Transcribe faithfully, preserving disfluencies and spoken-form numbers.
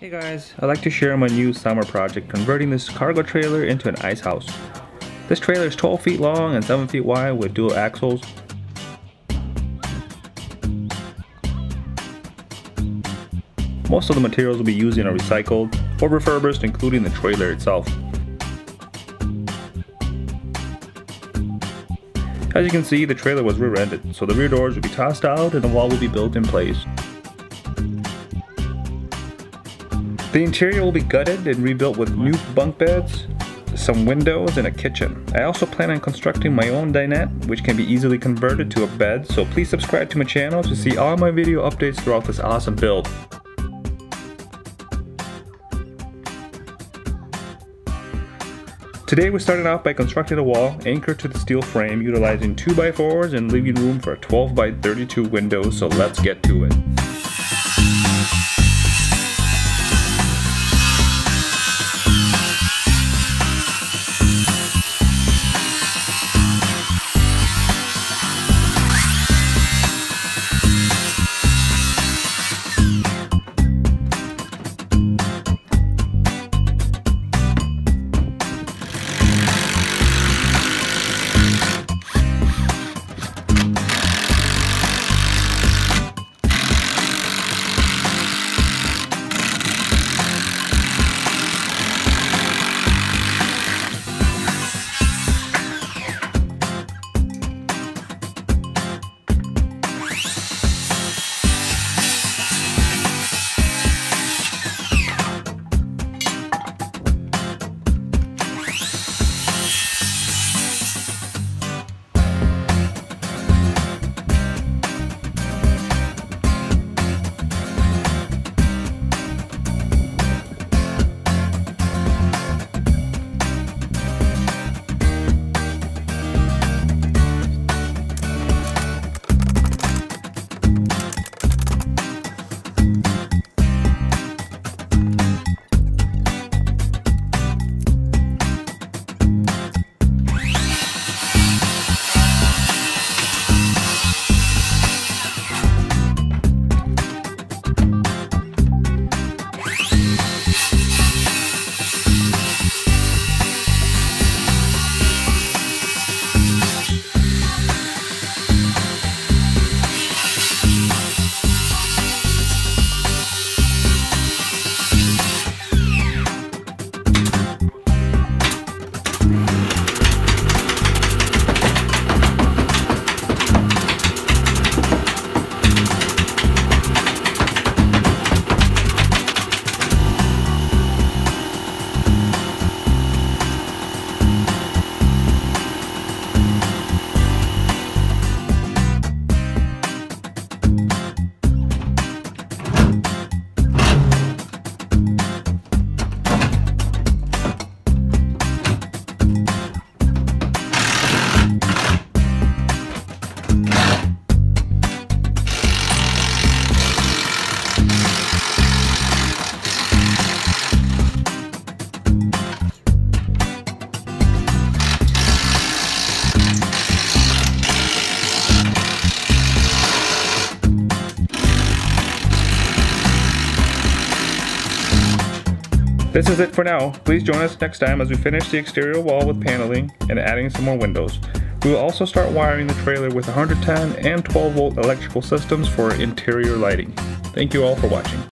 Hey guys, I'd like to share my new summer project, converting this cargo trailer into an ice house. This trailer is twelve feet long and seven feet wide with dual axles. Most of the materials we'll be using are recycled or refurbished, including the trailer itself. As you can see, the trailer was rear-ended, so the rear doors will be tossed out and the wall will be built in place. The interior will be gutted and rebuilt with new bunk beds, some windows, and a kitchen. I also plan on constructing my own dinette, which can be easily converted to a bed, so please subscribe to my channel to see all my video updates throughout this awesome build. Today we started off by constructing a wall anchored to the steel frame, utilizing two by fours and leaving room for a twelve by thirty-two window, so let's get to it. This is it for now. Please join us next time as we finish the exterior wall with paneling and adding some more windows. We will also start wiring the trailer with one hundred ten and twelve volt electrical systems for interior lighting. Thank you all for watching.